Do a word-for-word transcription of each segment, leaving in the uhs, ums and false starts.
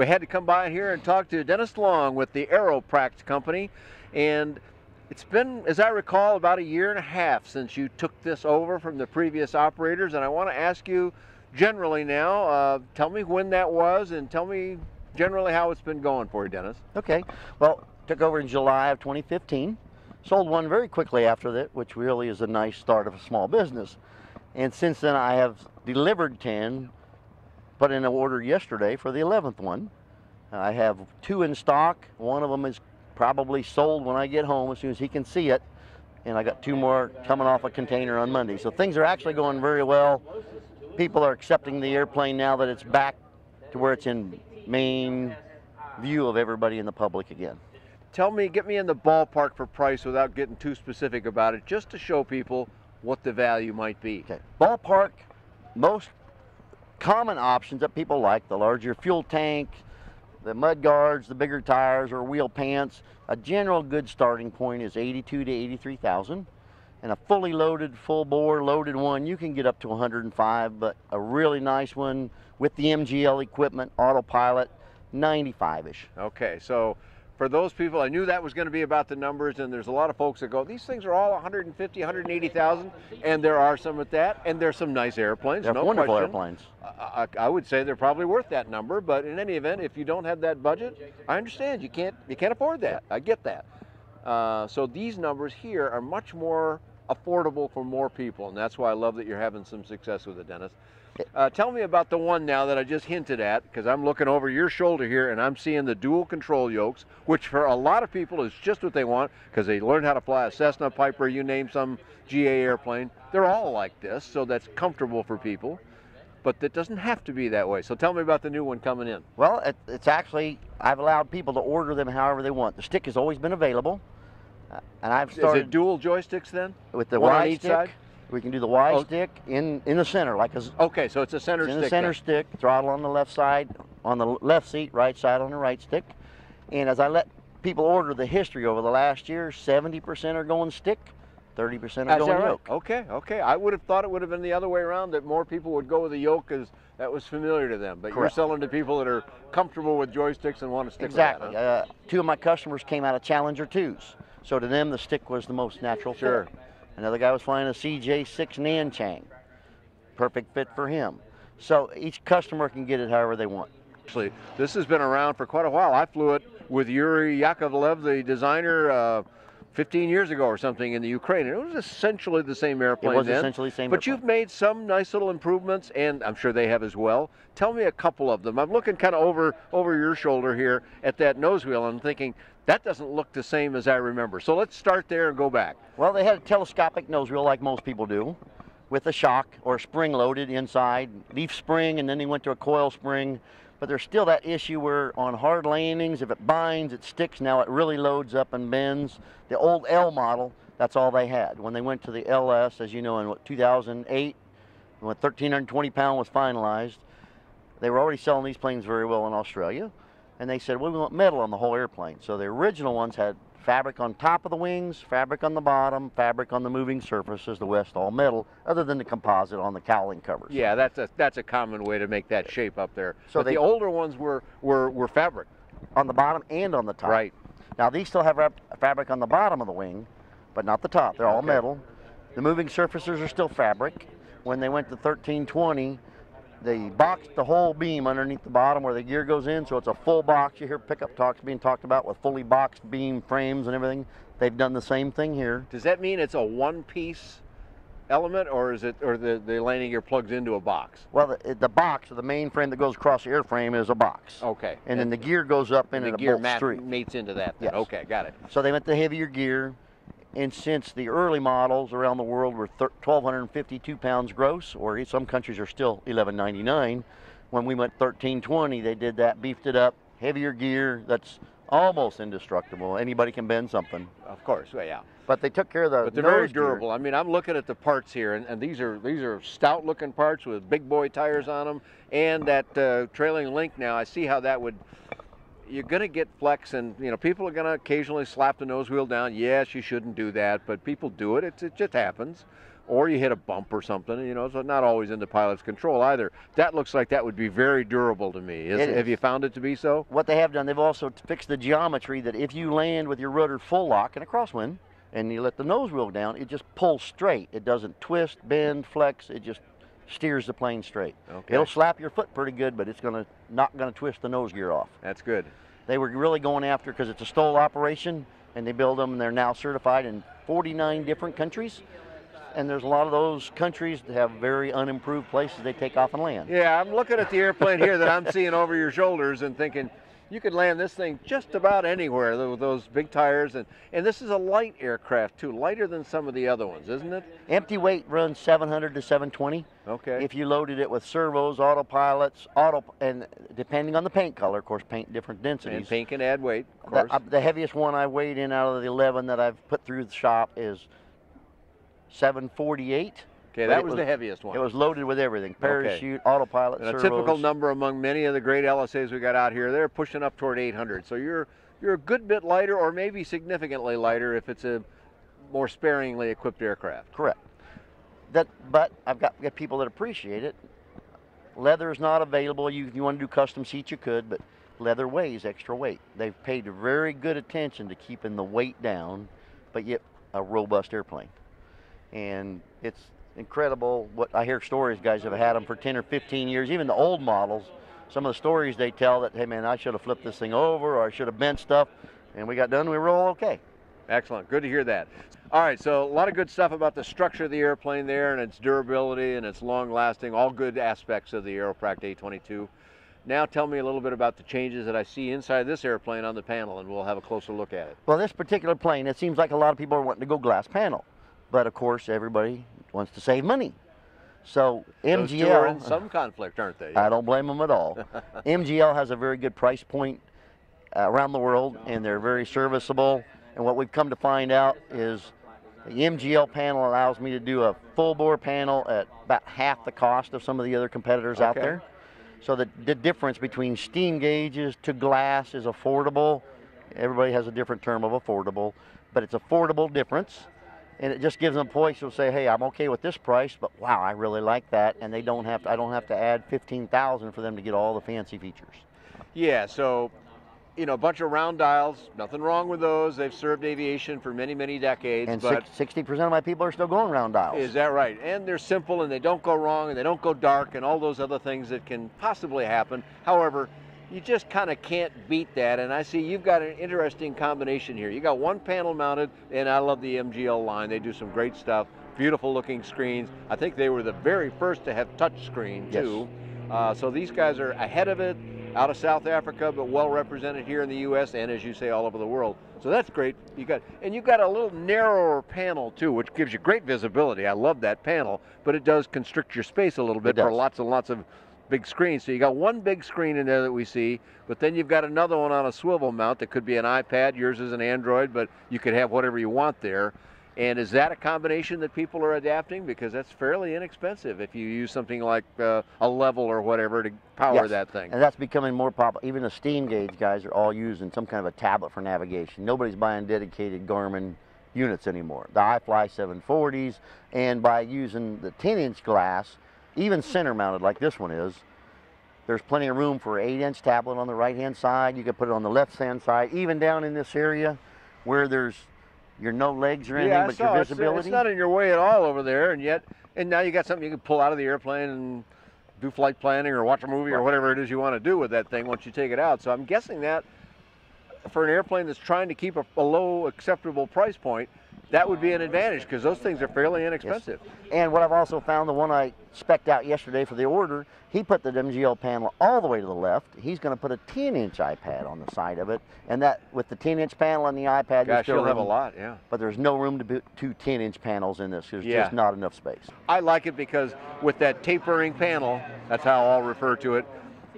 we had to come by here and talk to Dennis Long with the Aeroprakt company. And it's been, as I recall, about a year and a half since you took this over from the previous operators, and I want to ask you generally now, uh, tell me when that was and tell me generally how it's been going for you, Dennis. Okay, well, took over in July of twenty fifteen, sold one very quickly after that, which really is a nice start of a small business. And since then I have delivered ten, put in an order yesterday for the eleventh one. I have two in stock, one of them is probably sold when I get home as soon as he can see it, and I got two more coming off a container on Monday. So things are actually going very well. People are accepting the airplane now that it's back to where it's in main view of everybody in the public again. Tell me, get me in the ballpark for price without getting too specific about it, just to show people what the value might be. Okay. Ballpark, most common options that people like, the larger fuel tank, the mud guards, the bigger tires, or wheel pants. A general good starting point is eighty-two to eighty-three thousand, and a fully loaded, full bore loaded one you can get up to a hundred and five, but a really nice one with the M G L equipment, autopilot, ninety-five-ish. Okay, so for those people, I knew that was going to be about the numbers, and there's a lot of folks that go, these things are all a hundred fifty, a hundred eighty thousand, and there are some at that, and there's some nice airplanes. They're no wonderful question. airplanes. I, I, I would say they're probably worth that number, but in any event, if you don't have that budget, I understand you can't you can't afford that. I get that. Uh, so these numbers here are much more affordable for more people, and that's why I love that you're having some success with it, Dennis. Uh, tell me about the one now that I just hinted at, because I'm looking over your shoulder here and I'm seeing the dual control yokes, which for a lot of people is just what they want because they learned how to fly a Cessna, Piper, you name some G A airplane. They're all like this, so that's comfortable for people, but that doesn't have to be that way. So tell me about the new one coming in. Well, it, it's actually, I've allowed people to order them however they want. The stick has always been available. Uh, and I've started. Is it dual joysticks then? With the one on each side? We can do the Y oh. stick in in the center, like a. Okay, so it's a center it's in stick. In the center then. stick, throttle on the left side, on the left seat, right side on the right stick. And as I let people order the history over the last year, seventy percent are going stick, thirty percent are Is going yoke. Right? Okay, okay. I would have thought it would have been the other way around, that more people would go with the yoke because that was familiar to them. But Correct. You're selling to people that are comfortable with joysticks and want to stick exactly. with that. Exactly. Huh? Uh, two of my customers came out of Challenger twos, so to them the stick was the most natural. Sure. Fit. Another guy was flying a C J six Nanchang. Perfect fit for him. So each customer can get it however they want. Actually, this has been around for quite a while. I flew it with Yuri Yakovlev, the designer, uh, fifteen years ago or something in the Ukraine. And it was essentially the same airplane It was then, essentially the same But airplane. You've made some nice little improvements, and I'm sure they have as well. Tell me a couple of them. I'm looking kind of over, over your shoulder here at that nose wheel, and I'm thinking, that doesn't look the same as I remember. So let's start there and go back. Well, they had a telescopic nose wheel like most people do with a shock or spring loaded inside, leaf spring, and then they went to a coil spring. But there's still that issue where on hard landings, if it binds, it sticks. Now it really loads up and bends. The old L model, that's all they had. When they went to the L S, as you know, in what, two thousand eight, when one thousand three hundred twenty pound was finalized, they were already selling these planes very well in Australia. And they said, well, we want metal on the whole airplane. So the original ones had fabric on top of the wings, fabric on the bottom, fabric on the moving surfaces, the rest all metal, other than the composite on the cowling covers. Yeah, that's a, that's a common way to make that shape up there. So they, the older ones were, were, were fabric. On the bottom and on the top. Right. Now these still have fabric on the bottom of the wing, but not the top. They're all okay. metal. The moving surfaces are still fabric. When they went to thirteen twenty, they boxed the whole beam underneath the bottom where the gear goes in, so it's a full box. You hear pickup talks being talked about with fully boxed beam frames and everything. They've done the same thing here. Does that mean it's a one-piece element, or is it, or the, the landing gear plugs into a box? Well, the, the box, or the main frame that goes across the airframe, is a box. Okay. And, and then the gear goes up into the gear bolt street. mates into that. Yes. Okay, got it. So they went to heavier gear, and since the early models around the world were one thousand two hundred fifty-two pounds gross, or some countries are still eleven ninety-nine, when we went thirteen twenty, they did that, beefed it up, heavier gear that's almost indestructible. Anybody can bend something. Of course, yeah. But they took care of the But they're nose very durable. Gear. I mean, I'm looking at the parts here, and, and these are these are stout-looking parts with big boy tires on them, and that uh, trailing link now, I see how that would... You're going to get flex, and you know people are going to occasionally slap the nose wheel down. Yes, you shouldn't do that, but people do it. It, it just happens. or you hit a bump or something, you know, so not always in the pilot's control either. That looks like that would be very durable to me. Is, have you found it to be so? What they have done, they've also fixed the geometry that if you land with your rudder full lock in a crosswind and you let the nose wheel down, it just pulls straight. It doesn't twist, bend, flex, it just steers the plane straight. Okay. It'll slap your foot pretty good, but it's gonna not gonna twist the nose gear off. That's good. They were really going after, because it's a STOL operation, and they build them, and they're now certified in forty-nine different countries. And there's a lot of those countries that have very unimproved places they take off and land. Yeah, I'm looking at the airplane here that I'm seeing over your shoulders and thinking, you could land this thing just about anywhere with those big tires. And, and this is a light aircraft too, lighter than some of the other ones, isn't it? Empty weight runs seven hundred to seven twenty. Okay. If you loaded it with servos, autopilots, auto, and depending on the paint color, of course, paint different densities. And paint can add weight, of course. The, uh, the heaviest one I weighed in out of the eleven that I've put through the shop is seven forty-eight. Okay, that was, was the heaviest one. It was loaded with everything, parachute, okay. autopilot, servos. A typical number among many of the great L S As we got out here, they're pushing up toward eight hundred. So you're, you're a good bit lighter, or maybe significantly lighter if it's a more sparingly equipped aircraft. Correct. That, but I've got, got people that appreciate it. Leather is not available. You, if you want to do custom seats, you could, but leather weighs extra weight. They've paid very good attention to keeping the weight down, but yet a robust airplane. And it's incredible what I hear stories, guys have had them for ten or fifteen years, even the old models. Some of the stories they tell that, hey man, I should have flipped this thing over, or I should have bent stuff, and we got done, we were all okay. Excellent, good to hear that. All right, so a lot of good stuff about the structure of the airplane there, and its durability, and its long lasting, all good aspects of the Aeroprakt A twenty-two. Now tell me a little bit about the changes that I see inside this airplane on the panel, and we'll have a closer look at it. Well, this particular plane, it seems like a lot of people are wanting to go glass panel. But of course, everybody wants to save money. So M G L, those two are in some conflict, aren't they? I don't blame them at all. M G L has a very good price point uh, around the world, and they're very serviceable. And what we've come to find out is the M G L panel allows me to do a full bore panel at about half the cost of some of the other competitors okay. out there. So the, the difference between steam gauges to glass is affordable. Everybody has a different term of affordable, but it's affordable difference. And it just gives them a place to say, hey, I'm okay with this price, but wow, I really like that. And they don't have to, I don't have to add fifteen thousand for them to get all the fancy features. Yeah, so, you know, a bunch of round dials, nothing wrong with those. They've served aviation for many, many decades. And but sixty percent of my people are still going round dials. Is that right? And they're simple, and they don't go wrong, and they don't go dark, and all those other things that can possibly happen. However, you just kind of can't beat that, and I see you've got an interesting combination here. You got one panel mounted, and I love the M G L line. They do some great stuff, beautiful looking screens. I think they were the very first to have touch screen too. Yes. Uh, so these guys are ahead of it, out of South Africa, but well represented here in the U S and, as you say, all over the world. So that's great. You got, and you've got a little narrower panel too, which gives you great visibility. I love that panel, but it does constrict your space a little bit for lots and lots of big screen. So you got one big screen in there that we see, but then you've got another one on a swivel mount that could be an iPad. Yours is an Android, but you could have whatever you want there. And is that a combination that people are adapting? Because that's fairly inexpensive if you use something like uh, a level or whatever to power yes. that thing. And that's becoming more popular. Even the steam gauge guys are all using some kind of a tablet for navigation. Nobody's buying dedicated Garmin units anymore. The iFly seven forties, and by using the ten inch glass, even center mounted like this one is, there's plenty of room for an eight inch tablet on the right hand side. You can put it on the left hand side, even down in this area where there's your no legs or anything, yeah, but your visibility. It's, it's not in your way at all over there, and yet, and now you got something you can pull out of the airplane and do flight planning or watch a movie or whatever it is you want to do with that thing once you take it out. So I'm guessing that for an airplane that's trying to keep a, a low acceptable price point, that would be an advantage, because those things are fairly inexpensive. Yes. And what I've also found, the one I spec'd out yesterday for the order, he put the M G L panel all the way to the left. He's going to put a ten inch iPad on the side of it, and that with the ten inch panel and the iPad, gosh, you'll have a lot, yeah. But there's no room to put two ten inch panels in this. There's yeah. just not enough space. I like it because with that tapering panel, that's how I'll refer to it.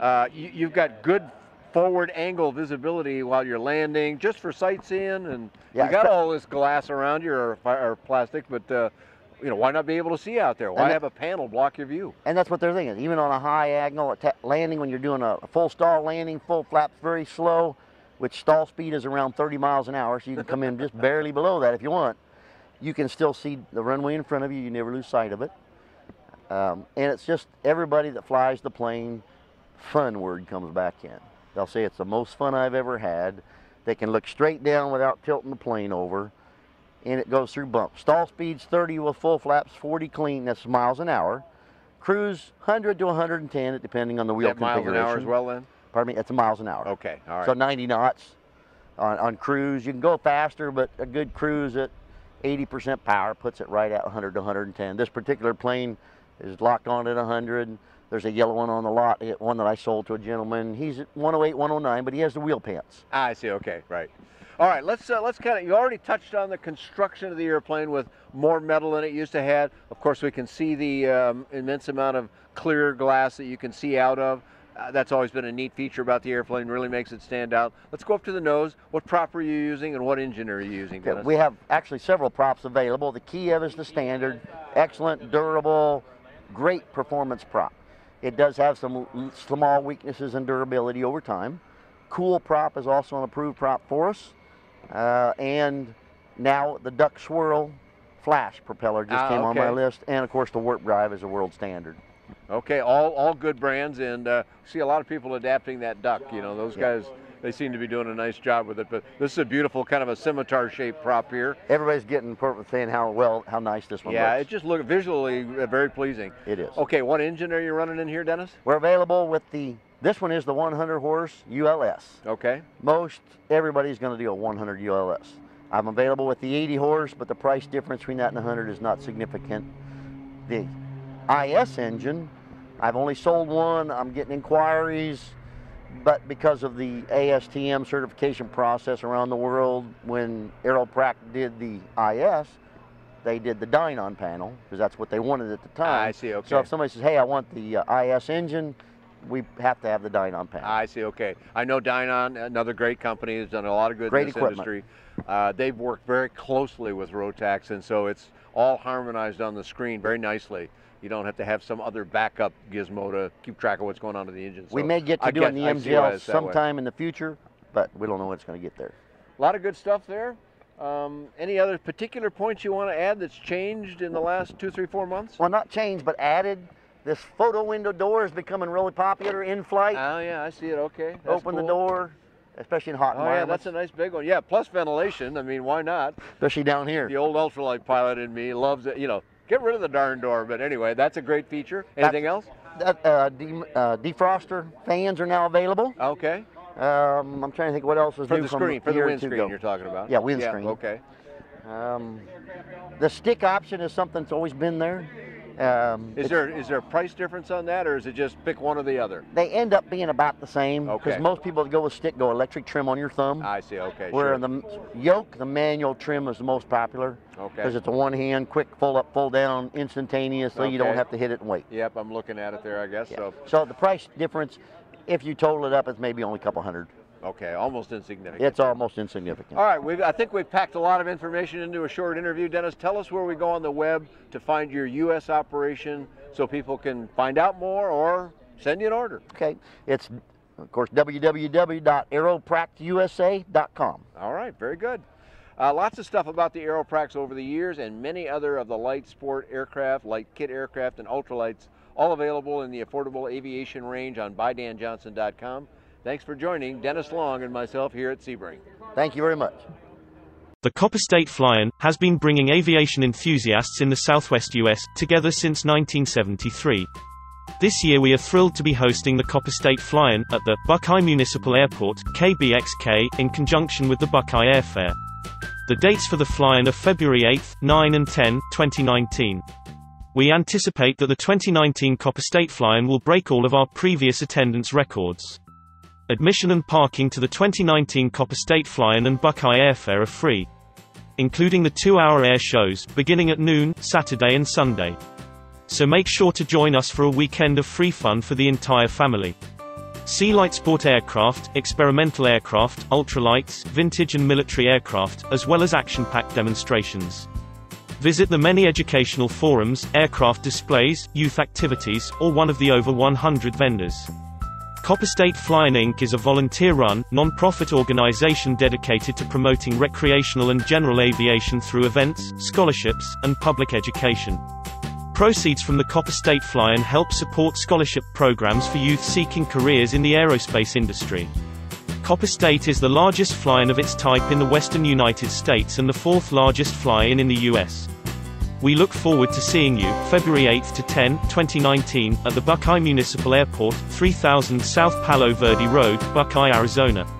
Uh, you, you've got good forward angle visibility while you're landing, just for sightseeing, and yeah, you got all this glass around you, or, or plastic, but uh, you know, why not be able to see out there? Why that, have a panel block your view? And that's what they're thinking. Even on a high angle landing, when you're doing a full stall landing, full flaps very slow, which stall speed is around thirty miles an hour, so you can come in just barely below that if you want. you can still see the runway in front of you. You never lose sight of it. Um, and it's just everybody that flies the plane, fun word comes back in. They'll say it's the most fun I've ever had. They can look straight down without tilting the plane over, and it goes through bumps. Stall speeds thirty with full flaps, forty clean, that's miles an hour. Cruise one hundred to one hundred ten, depending on the wheel configuration. Miles an hour as well then? Pardon me, that's miles an hour. Okay, all right. So ninety knots on, on cruise. You can go faster, but a good cruise at eighty percent power puts it right at one hundred to one hundred ten. This particular plane is locked on at one hundred. There's a yellow one on the lot, one that I sold to a gentleman. He's at one oh eight, one oh nine, but he has the wheel pants. Ah, I see, okay, right. All right, let's, uh, let's kind of, you already touched on the construction of the airplane with more metal than it used to have. Of course, we can see the um, immense amount of clear glass that you can see out of. Uh, that's always been a neat feature about the airplane, really makes it stand out. Let's go up to the nose. What prop are you using and what engine are you using, Dennis? We have actually several props available. The Kiev is the standard, excellent, durable, great performance prop. It does have some small weaknesses in durability over time. Cool prop is also an approved prop for us. Uh, and now the Duck Swirl Flash propeller just ah, came okay. on my list. And of course the Warp Drive is a world standard. Okay, all, all good brands, and uh, see a lot of people adapting that duck. You know, those yeah. guys, they seem to be doing a nice job with it, but this is a beautiful kind of a scimitar-shaped prop here. Everybody's getting perfect saying how well, how nice this one yeah, looks. Yeah, it just looks visually very pleasing. It is. Okay, what engine are you running in here, Dennis? We're available with the, this one is the one hundred horse U L S. Okay. Most everybody's going to do a one hundred U L S. I'm available with the eighty horse, but the price difference between that and one hundred is not significant. The I S engine, I've only sold one. I'm getting inquiries. But because of the A S T M certification process around the world, when Aeroprakt did the I S, they did the Dynon panel, because that's what they wanted at the time. I see, okay. So if somebody says, hey, I want the uh, I S engine, we have to have the Dynon panel. I see, okay. I know Dynon, another great company, has done a lot of good in this industry. Uh, they've worked very closely with Rotax, and so it's all harmonized on the screen very nicely. You don't have to have some other backup gizmo to keep track of what's going on in the engine. So we may get to I doing guess, the M G L sometime in the future, but we don't know what's going to get there. A lot of good stuff there. Um, any other particular points you want to add that's changed in the last two, three, four months? Well, not changed, but added. This photo window door is becoming really popular in flight. Oh, yeah, I see it. Okay. That's Open cool. the door. Especially in hot oh, environments. Oh yeah, that's a nice big one. Yeah, plus ventilation. I mean, why not? Especially down here. The old ultralight pilot in me loves it, you know. Get rid of the darn door, but anyway, that's a great feature. Anything that's, else? That, uh, de uh, defroster fans are now available. Okay. Um, I'm trying to think what else is for new the screen, from For the windscreen you're talking about. Yeah, windscreen. Yeah, okay. Um, the stick option is something that's always been there. Um, is there is there a price difference on that, or is it just pick one or the other? They end up being about the same, because okay. most people that go with stick go electric trim on your thumb. I see, okay, Where sure. the yoke, the manual trim is the most popular, because okay. it's a one-hand, quick, full-up, full-down, instantaneously. Okay. You don't have to hit it and wait. Yep, I'm looking at it there, I guess. Yeah. So. so the price difference, if you total it up, it's maybe only a couple hundred. Okay, almost insignificant. It's almost insignificant. All right, we've, I think we've packed a lot of information into a short interview. Dennis, tell us where we go on the web to find your U S operation so people can find out more or send you an order. Okay, it's, of course, w w w dot aeroprakt u s a dot com. All right, very good. Uh, lots of stuff about the Aeroprakts over the years and many other of the light sport aircraft, light kit aircraft, and ultralights, all available in the affordable aviation range on buy dan johnson dot com. Thanks for joining Dennis Long and myself here at Sebring. Thank you very much. The Copper State Fly-In has been bringing aviation enthusiasts in the Southwest U S together since nineteen seventy-three. This year we are thrilled to be hosting the Copper State Fly-In at the Buckeye Municipal Airport, K B X K, in conjunction with the Buckeye Airfare. The dates for the Fly-In are February eighth, ninth and tenth, twenty nineteen. We anticipate that the twenty nineteen Copper State Fly-In will break all of our previous attendance records. Admission and parking to the twenty nineteen Copper State Fly-In and Buckeye Airfare are free, including the two-hour air shows, beginning at noon, Saturday and Sunday. So make sure to join us for a weekend of free fun for the entire family. See light sport aircraft, experimental aircraft, ultralights, vintage and military aircraft, as well as action-packed demonstrations. Visit the many educational forums, aircraft displays, youth activities, or one of the over one hundred vendors. Copper State Fly-In Incorporated is a volunteer-run, non-profit organization dedicated to promoting recreational and general aviation through events, scholarships, and public education. Proceeds from the Copper State Fly-In help support scholarship programs for youth seeking careers in the aerospace industry. Copper State is the largest fly-in of its type in the western United States and the fourth largest fly-in in the U S We look forward to seeing you, February eighth to tenth, twenty nineteen, at the Buckeye Municipal Airport, three thousand South Palo Verde Road, Buckeye, Arizona.